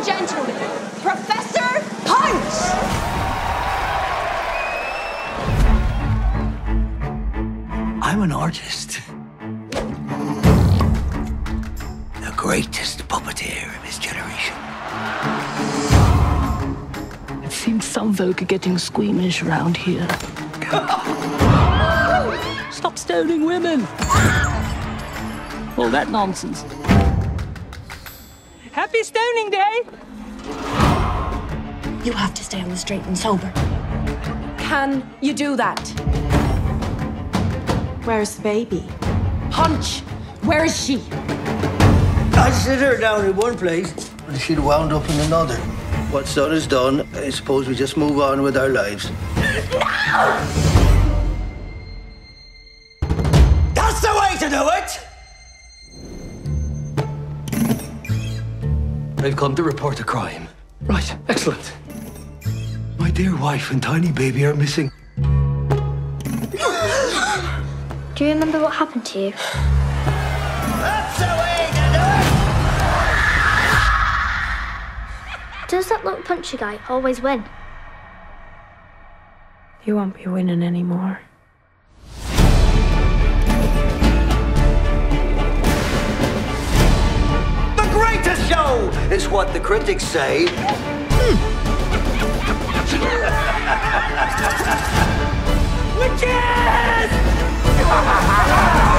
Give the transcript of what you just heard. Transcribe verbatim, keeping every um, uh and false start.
and gentlemen, Professor Punch! I'm an artist. The greatest puppeteer of his generation. It seems some folk are getting squeamish around here. Stop stoning women! All that nonsense. Happy stoning day! You have to stay on the straight and sober. Can you do that? Where's the baby? Punch! Where is she? I slid her down in one place, and she'd wound up in another. What's done is done. I suppose we just move on with our lives. No! That's the way to do it! I've come to report a crime. Right, excellent. My dear wife and tiny baby are missing. Do you remember what happened to you? That's the way to do it! Does that little punchy guy always win? You won't be winning anymore. It's what the critics say. Witches!